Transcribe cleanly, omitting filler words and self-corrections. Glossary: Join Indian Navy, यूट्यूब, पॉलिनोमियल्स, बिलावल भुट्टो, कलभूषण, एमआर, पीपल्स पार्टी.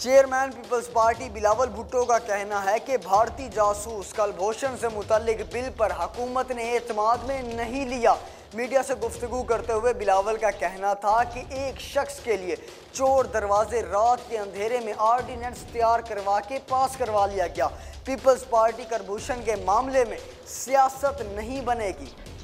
Chairman पीपल्स पार्टी बिलावल भुट्टो का कहना है कि भारतीय जासूस कलभूषण से मुतालिक बिल पर हुकूमत ने एतमाद में नहीं लिया। मीडिया से गुफ्तगू करते हुए बिलावल का कहना था कि एक शख्स के लिए चोर दरवाजे रात के अंधेरे में ऑर्डिनेंस तैयार करवा के पास करवा लिया गया। पीपल्स पार्टी कलभूषण के मामले में सियासत नहीं बनेगी।